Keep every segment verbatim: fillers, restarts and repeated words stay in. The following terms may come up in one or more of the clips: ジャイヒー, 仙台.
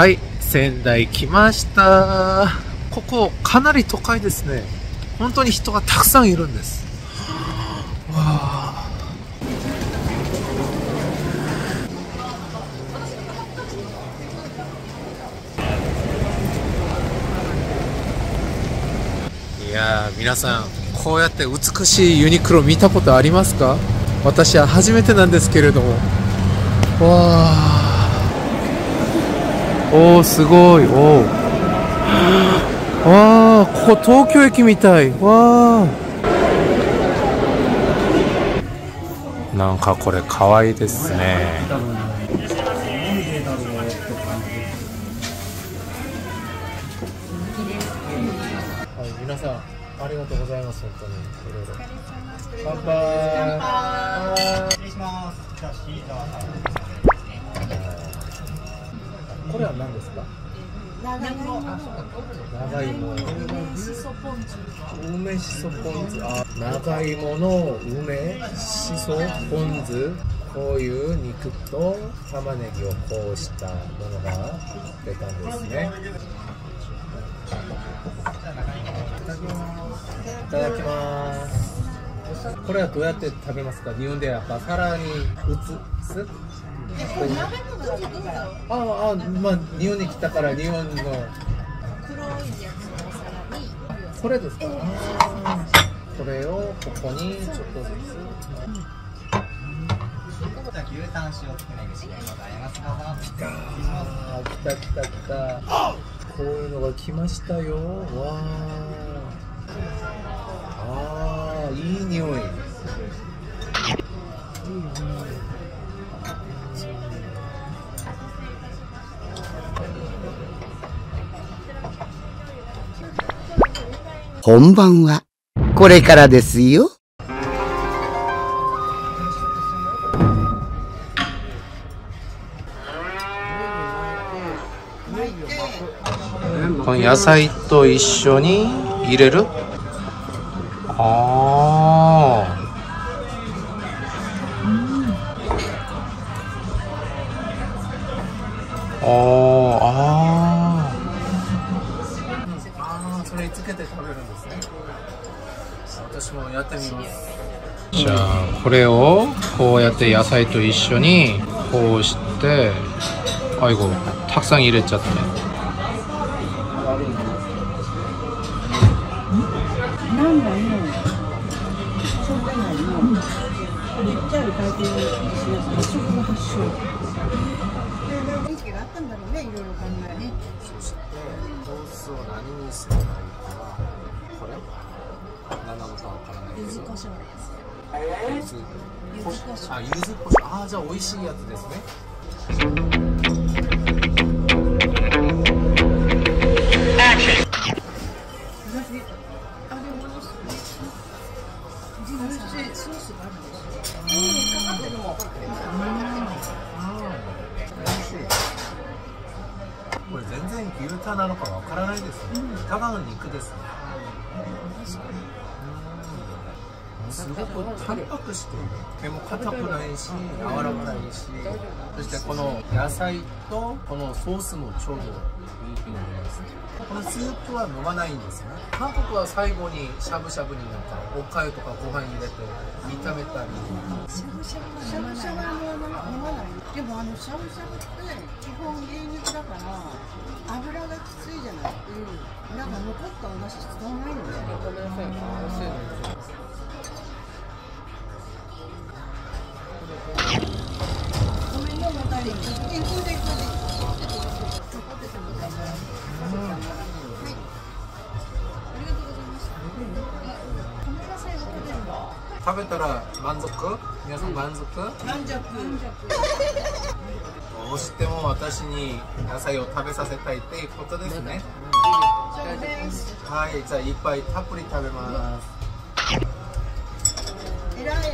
はい、仙台来ました。ここかなり都会ですね。本当に人がたくさんいるんです。わー。いやー、皆さんこうやって美しいユニクロ見たことありますか？私は初めてなんですけれども。わー。おー、すごい。おー、わー、ここ東京駅みたい。わー、なんかこれかわいいですね。はい、皆さんありがとうございます。本当にいろいろ乾杯。失礼します。じゃあシーザーさん、これは何ですか？長芋、梅しそポン酢、梅しそポン酢、長芋の梅しそポン酢、こういう肉と玉ねぎをこうしたものが出たんですね。いただきます。これはどうやって食べますか？日本でやっぱ皿に移す？ああ、まあ日本に来たから日本の黒いやつの皿に、これですか？これをここにちょっとずつ。牛タン塩つくね串でございます。ああ、来た来た来た。こういうのが来ましたよ。わあ、ああ、いい匂い。本番はこれからですよ。この野菜と一緒に入れる。ああ。おー、あー、あー、それにつけて食べるんですね。私もやってみます。じゃあこれをこうやって野菜と一緒にこうして、あいごたくさん入れちゃって、ああ、じゃあ美味しいやつですね。これ全然牛タンなのかわからないですね。ただの肉ですね。すごく淡白して、でも硬くないし柔らかいし、そしてこの野菜とこのソースもちょうどいいと思います。このスープは飲まないんですね。韓国は最後にしゃぶしゃぶになんかおかゆとかご飯入れて炒めたり。しゃぶしゃぶしゃぶしゃぶは飲まない。でもあのしゃぶしゃぶって基本牛肉だから油がきついじゃない、うん、なんか残ったお出汁使わないんだよね。ごめんなさい、美味しいです。食べたら満足？皆さん満足？満足。どうしても私に野菜を食べさせたいっていうことですね。はい、じゃあいっぱいたっぷり食べます。えらいえらいえらい。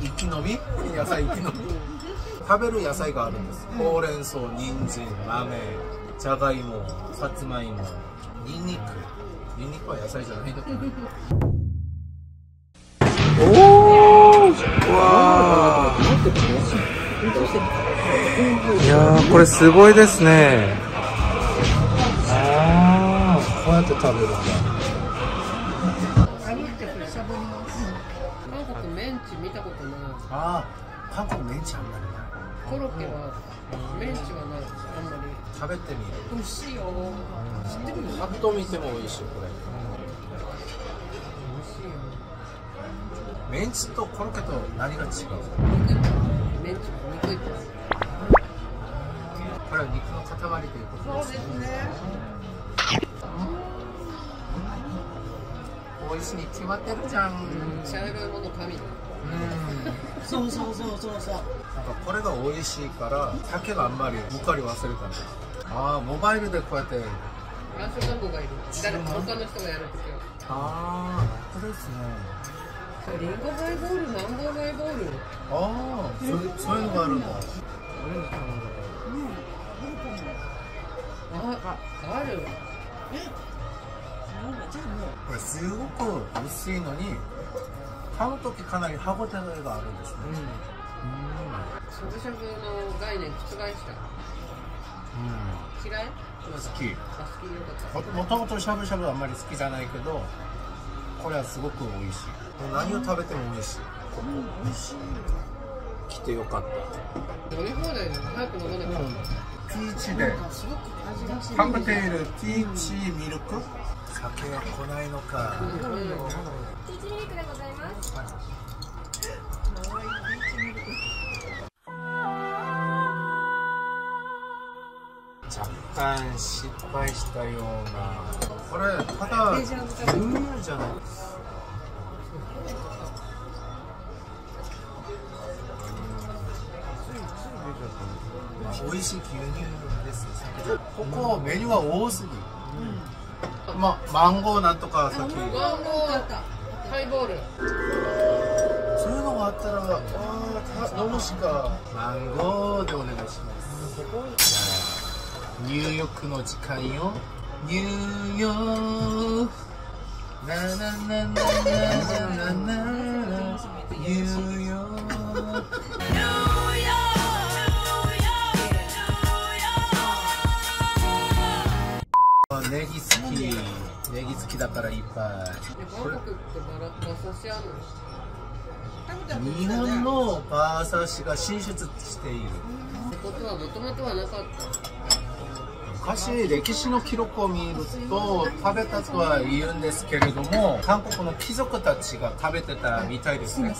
生き延び、野菜生き延び食べる野菜があるんです。ほうれん草、人参、豆、じゃがいも、さつまいも、にんにく。にんにくは野菜じゃないんだから。おお。いやー、これすごいですね。ああ、こうやって食べるんだ。韓国メンチ見たことない。ああ、韓国メンチあんまりない。コロッケはメンチはない、あんまり。食べてみる。美味しいよ。知ってる？パッと見ても美味しいこれ。メンチとコロッケと何が違う？メンチも肉い。これは肉の塊ということですね。そうですね。美味しいに決まってるじゃん。茶色いもの神。うん。そうそうそうそうそう。なんかこれが美味しいから竹があんまりうっかり忘れたんです。ああ、モバイルでこうやって。暗証番号がいる。誰か他の人がやるんですよ。ああ、本当ですね。リンゴハイボール、マンゴーハイボール。ああ、そういうのがあるんだ。あ、ある。これすごく薄いのに、買うときかなり歯ごたえがあるんですね。しゃぶしゃぶの概念覆した。嫌い？好き。もともとしゃぶしゃぶはあんまり好きじゃないけど、これはすごく美味しい。何を食べても美味しい。美味しい。来てよかった。飲み放題で早く飲まなかった。ピーチで。カクテル、ピーチ、ミルク。酒は来ないのか。ピーチミルクでございます。若干失敗したような。これただ牛乳じゃないですか。美味しい牛乳です。ここメニューは多すぎ。うん、まマンゴーなんとかさっき。マンゴーハイボール。そういうのがあったらああ飲むしか。マンゴーでお願いします。入浴の時間よ。入浴。ななななななな。入浴。ネギ好き、ネギ好きだからいっぱい。これ日本の馬刺しが進出している。ってことはもともとはなかった。昔歴史の記録を見ると食べたとは言うんですけれども、韓国の貴族たちが食べてたみたいですね。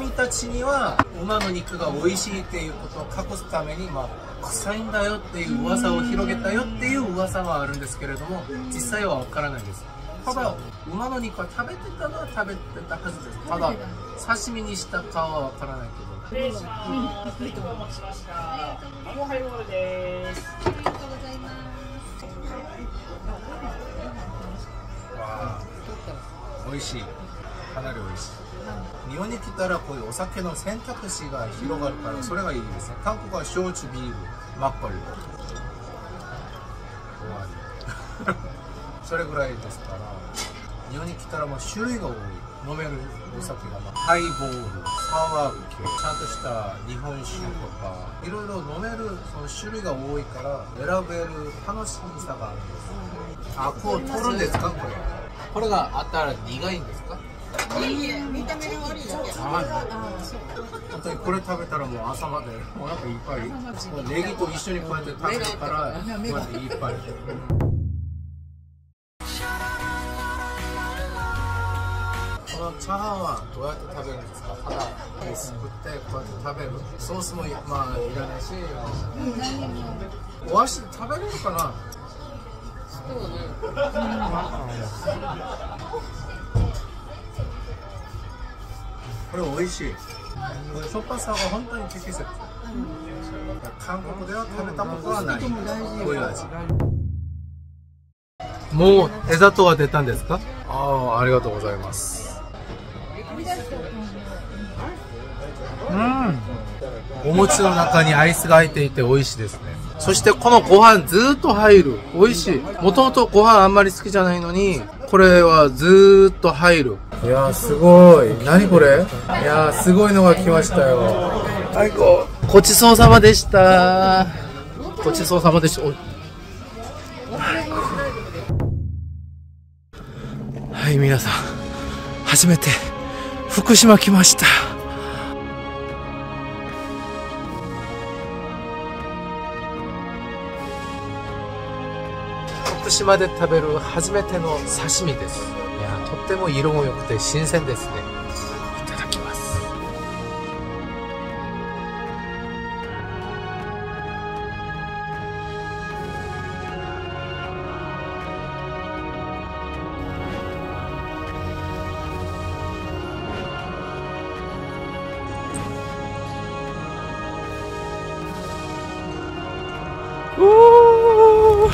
民たちには馬の肉が美味しいっていうことを隠すためにまあ。臭いんだよっていう噂を広げたよっていう噂はあるんですけれども、実際は分からないです。ただ馬の肉は食べてたのは食べてたはずです。ただ刺身にしたかは分からないけど。失礼します。お待ちしました。おはようです。ありがとうございます。わあ、美味しい。かなり美味しい。日本に来たらこういうお酒の選択肢が広がるから、それがいいですね。韓国は焼酎、ビール、マッコリそれぐらいですから、日本に来たらもう種類が多い。飲めるお酒がハイボール、サワー系、ちゃんとした日本酒とかいろいろ飲める、その種類が多いから選べる楽しみさがあるんです。アクを取るんですか？これこれがあったら苦いんですか？いいえ、見た目が悪いだけ。本当にこれ食べたらもう朝までお腹いっぱい。もうネギと一緒にこうやって食べたからこうやっていっぱい。このチャーハンはどうやって食べるんですか？ただですくってこうやって食べる。ソースもまあいらないし、お箸で食べれるかな？これ美味しい。しょっぱさが本当に適切。韓国では食べたことはない。こういう味。もうデザートは出たんですか？ああ、ありがとうございます。うん。お餅の中にアイスが入っていて美味しいですね。そしてこのご飯ずーっと入る。美味しい。もともとご飯あんまり好きじゃないのに。これはずーっと入る。いやーすごい。何これ。いやーすごいのが来ましたよ。最高。ごちそうさまでした。ごちそうさまでした。はい皆さん、初めて福島来ました。福島で食べる初めての刺身です。いや、とっても色も良くて新鮮ですね。いただきます。おお。